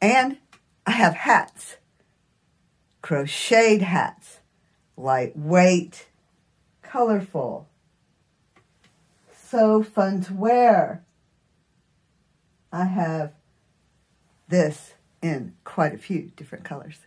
And I have hats, crocheted hats, lightweight, colorful, so fun to wear. I have this in quite a few different colors.